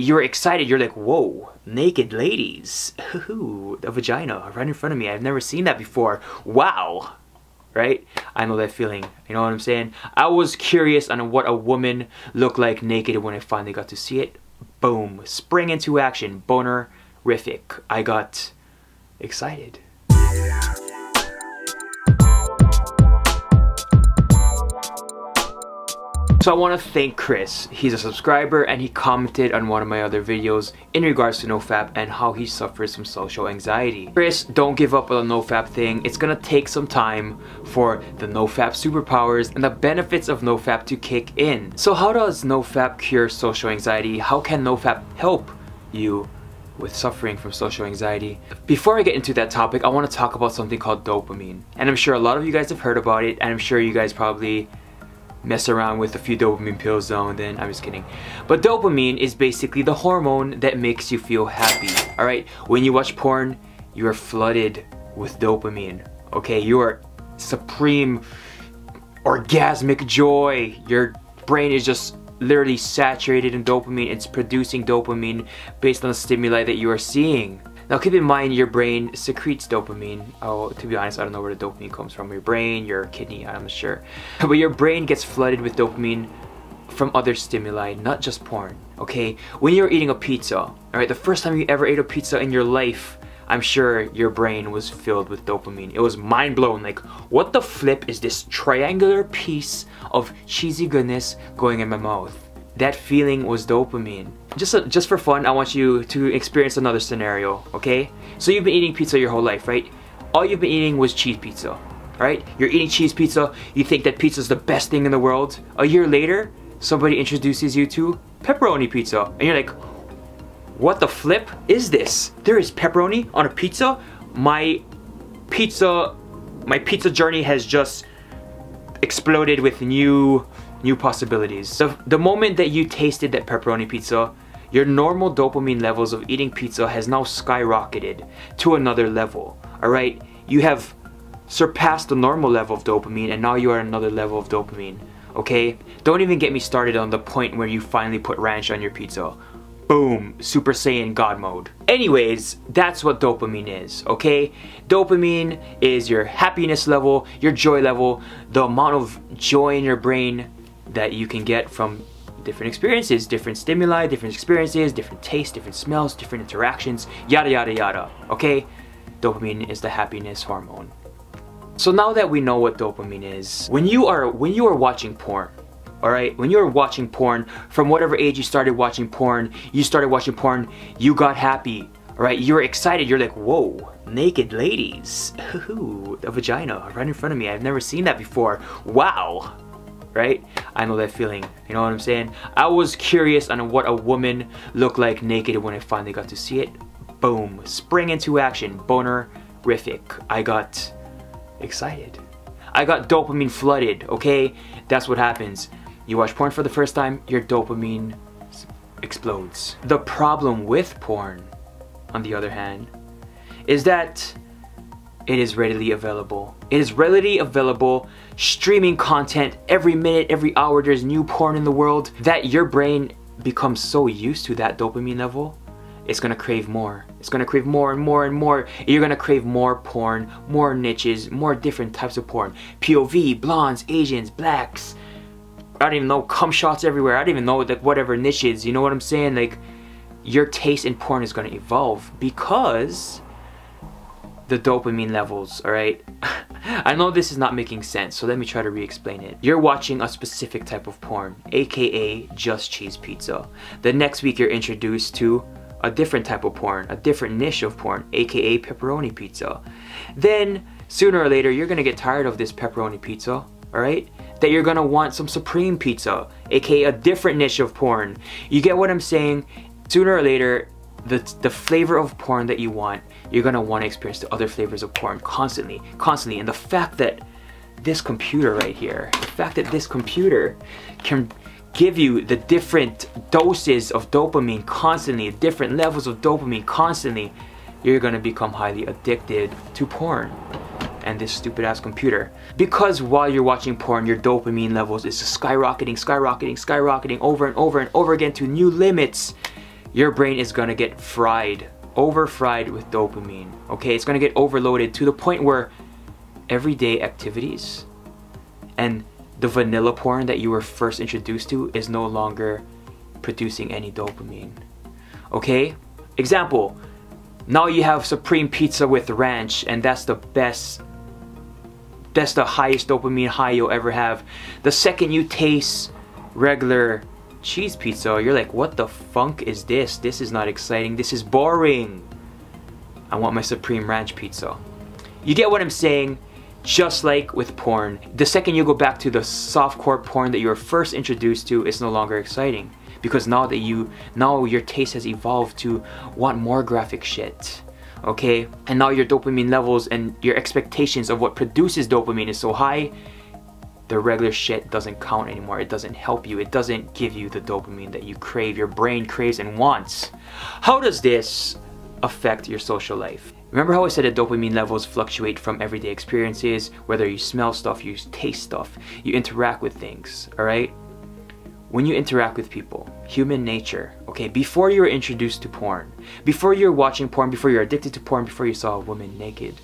you're excited. You're like, whoa, naked ladies. Ooh, a vagina right in front of me. I've never seen that before. Wow. Right? I know that feeling. You know what I'm saying? I was curious on what a woman looked like naked when I finally got to see it. Boom. Spring into action. Bonerific. I got excited. So I want to thank Chris. He's a subscriber and he commented on one of my other videos in regards to NoFap and how he suffers from social anxiety. Chris, don't give up on the NoFap thing. It's gonna take some time for the NoFap superpowers and the benefits of NoFap to kick in. So how does NoFap cure social anxiety? How can NoFap help you with suffering from social anxiety? Before I get into that topic, I want to talk about something called dopamine. And I'm sure a lot of you guys have heard about it, and I'm sure you guys probably mess around with a few dopamine pills now and then. I'm just kidding. But dopamine is basically the hormone that makes you feel happy, all right? When you watch porn, you are flooded with dopamine, okay? You are supreme orgasmic joy. Your brain is just literally saturated in dopamine. It's producing dopamine based on the stimuli that you are seeing. Now keep in mind, your brain secretes dopamine. Oh, to be honest, I don't know where the dopamine comes from. Your brain, your kidney, I'm not sure. But your brain gets flooded with dopamine from other stimuli, not just porn, okay? When you're eating a pizza, all right, the first time you ever ate a pizza in your life, I'm sure your brain was filled with dopamine. It was mind blown, like, what the flip is this triangular piece of cheesy goodness going in my mouth? That feeling was dopamine. Just for fun, I want you to experience another scenario, okay? So you've been eating pizza your whole life, right? All you've been eating was cheese pizza, right? You're eating cheese pizza, you think that pizza's the best thing in the world. A year later, somebody introduces you to pepperoni pizza, and you're like, what the flip is this? There is pepperoni on a pizza? My pizza journey has just exploded with new possibilities. So the moment that you tasted that pepperoni pizza, your normal dopamine levels of eating pizza has now skyrocketed to another level, all right? You have surpassed the normal level of dopamine, and now you are another level of dopamine, okay? Don't even get me started on the point where you finally put ranch on your pizza. Boom, Super Saiyan God mode. Anyways, that's what dopamine is, okay? Dopamine is your happiness level, your joy level, the amount of joy in your brain that you can get from different experiences, different stimuli, different experiences, different tastes, different smells, different interactions, yada, yada, yada, okay? Dopamine is the happiness hormone. So now that we know what dopamine is, when you are watching porn, all right, when you were watching porn, from whatever age you started watching porn, you got happy, all right? You were excited. You're like, whoa, naked ladies. Ooh, a vagina right in front of me. I've never seen that before. Wow. Right? I know that feeling. You know what I'm saying? I was curious on what a woman looked like naked when I finally got to see it. Boom. Spring into action. Bonerific. I got excited. I got dopamine flooded, okay? That's what happens. You watch porn for the first time, your dopamine explodes. The problem with porn, on the other hand, is that it is readily available. It is readily available, streaming content every minute, every hour, there's new porn in the world, that your brain becomes so used to that dopamine level, it's gonna crave more. It's gonna crave more and more and more. You're gonna crave more porn, more niches, more different types of porn. POV, blondes, Asians, blacks, I don't even know, cum shots everywhere. I don't even know, like, whatever niches, you know what I'm saying? Like, your taste in porn is gonna evolve because the dopamine levels, all right? I know this is not making sense, so let me try to re-explain it. You're watching a specific type of porn, AKA just cheese pizza. The next week you're introduced to a different type of porn, a different niche of porn, AKA pepperoni pizza. Then sooner or later, you're gonna get tired of this pepperoni pizza, all right? That you're gonna want some supreme pizza, AKA a different niche of porn. You get what I'm saying? Sooner or later, the flavor of porn that you want, you're gonna wanna experience the other flavors of porn constantly, constantly. And the fact that this computer right here, the fact that this computer can give you the different doses of dopamine constantly, different levels of dopamine constantly, you're gonna become highly addicted to porn and this stupid ass computer. Because while you're watching porn, your dopamine levels is skyrocketing, skyrocketing, skyrocketing over and over and over again to new limits. your brain is gonna get fried, overfried with dopamine, okay? It's gonna get overloaded to the point where everyday activities and the vanilla porn that you were first introduced to is no longer producing any dopamine, okay? Example, now you have Supreme Pizza with ranch, and that's the best, that's the highest dopamine high you'll ever have. The second you taste regular cheese pizza, you're like, what the funk is this? This is not exciting, this is boring. I want my Supreme Ranch pizza. You get what I'm saying? Just like with porn, the second you go back to the softcore porn that you were first introduced to, it's no longer exciting. Because now your taste has evolved to want more graphic shit, okay? And now your dopamine levels and your expectations of what produces dopamine is so high, the regular shit doesn't count anymore. It doesn't help you. It doesn't give you the dopamine that you crave, your brain craves and wants. How does this affect your social life? Remember how I said that dopamine levels fluctuate from everyday experiences, whether you smell stuff, you taste stuff, you interact with things, all right? When you interact with people, human nature, okay, before you were introduced to porn, before you're watching porn, before you're addicted to porn, before you saw a woman naked,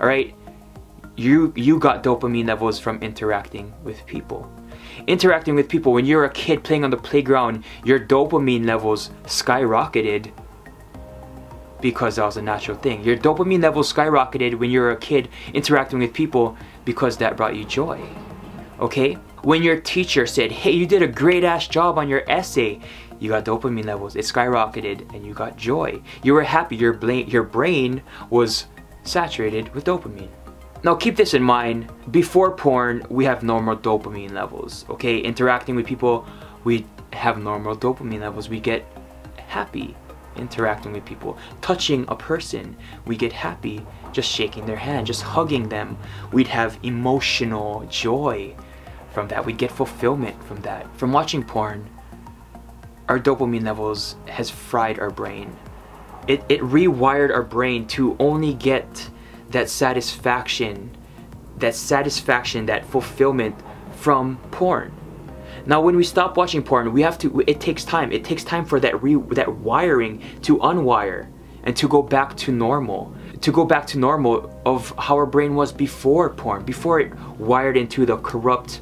all right? You got dopamine levels from interacting with people. Interacting with people, when you're a kid playing on the playground, your dopamine levels skyrocketed because that was a natural thing. Your dopamine levels skyrocketed when you're a kid interacting with people because that brought you joy, okay? When your teacher said, hey, you did a great ass job on your essay, you got dopamine levels, it skyrocketed and you got joy. You were happy, your brain was saturated with dopamine. Now keep this in mind, before porn, we have normal dopamine levels, okay? Interacting with people, we have normal dopamine levels. We get happy interacting with people. Touching a person, we get happy just shaking their hand, just hugging them. We'd have emotional joy from that. We'd get fulfillment from that. From watching porn, our dopamine levels has fried our brain. It rewired our brain to only get that satisfaction, that fulfillment from porn. Now when we stop watching porn, we have to, it takes time for that wiring to unwire and to go back to normal, of how our brain was before porn, before it wired into the corrupt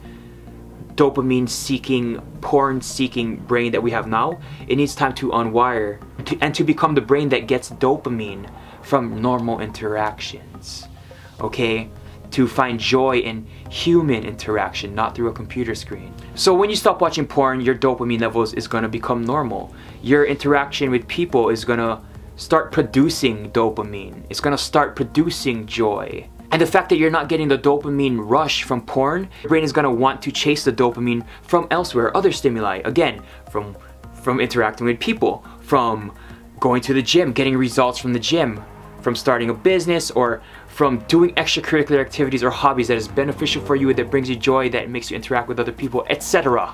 dopamine seeking, porn seeking brain that we have now. It needs time to unwire and to become the brain that gets dopamine from normal interactions, okay? To find joy in human interaction, not through a computer screen. So when you stop watching porn, your dopamine levels is gonna become normal. Your interaction with people is gonna start producing dopamine. It's gonna start producing joy. And the fact that you're not getting the dopamine rush from porn, your brain is gonna want to chase the dopamine from elsewhere, other stimuli. Again, from interacting with people, from going to the gym, getting results from the gym, from starting a business, or from doing extracurricular activities or hobbies that is beneficial for you, that brings you joy, that makes you interact with other people, etc.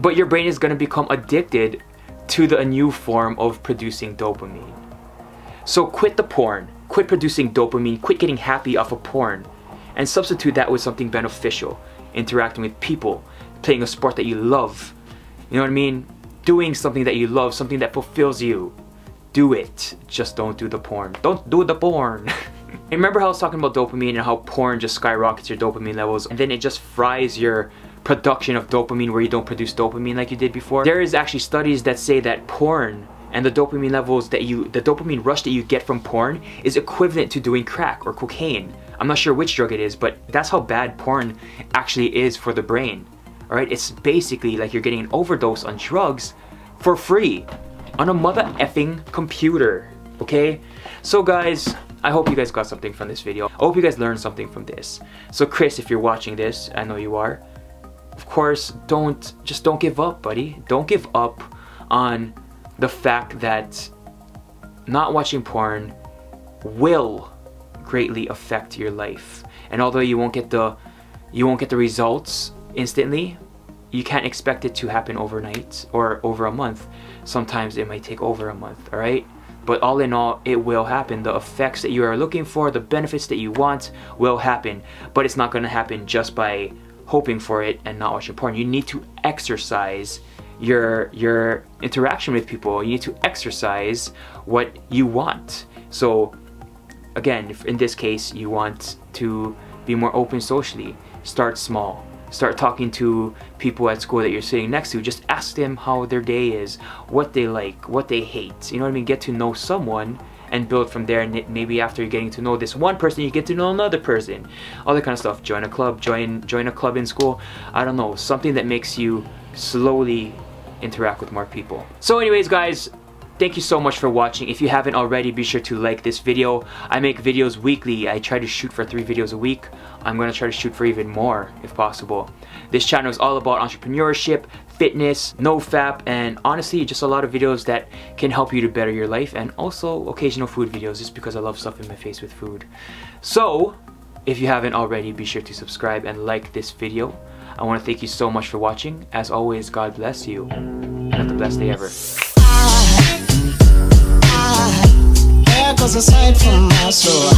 But your brain is going to become addicted to the new form of producing dopamine. So quit the porn, quit producing dopamine, quit getting happy off of porn, and substitute that with something beneficial. Interacting with people, playing a sport that you love, you know what I mean? Doing something that you love, something that fulfills you. Do it, just don't do the porn. Don't do the porn. Remember how I was talking about dopamine and how porn just skyrockets your dopamine levels and then it just fries your production of dopamine where you don't produce dopamine like you did before? There is actually studies that say that porn and the dopamine levels that the dopamine rush that you get from porn is equivalent to doing crack or cocaine. I'm not sure which drug it is, but that's how bad porn actually is for the brain. Alright, it's basically like you're getting an overdose on drugs for free on a mother effing computer, okay? So guys, I hope you guys got something from this video. I hope you guys learned something from this. So Chris, if you're watching this, I know you are, of course, just don't give up, buddy. Don't give up on the fact that not watching porn will greatly affect your life. And although you won't get the results instantly, you can't expect it to happen overnight or over a month. Sometimes it might take over a month, all right? But all in all, it will happen. The effects that you are looking for, the benefits that you want will happen, but it's not gonna happen just by hoping for it and not watching porn. You need to exercise your interaction with people. You need to exercise what you want. So again, in this case, you want to be more open socially. Start small. Start talking to people at school that you're sitting next to. Just ask them how their day is, what they like, what they hate. You know what I mean? Get to know someone and build from there. And maybe after you're getting to know this one person, you get to know another person. All that kind of stuff. Join a club. Join a club in school. I don't know. Something that makes you slowly interact with more people. So anyways, guys, thank you so much for watching. If you haven't already, be sure to like this video. I make videos weekly. I try to shoot for 3 videos a week. I'm gonna try to shoot for even more if possible. This channel is all about entrepreneurship, fitness, NoFap, and honestly, just a lot of videos that can help you to better your life, and also occasional food videos just because I love stuffing my face with food. So, if you haven't already, be sure to subscribe and like this video. I wanna thank you so much for watching. As always, God bless you, and have the best day ever. Cause aside from my soul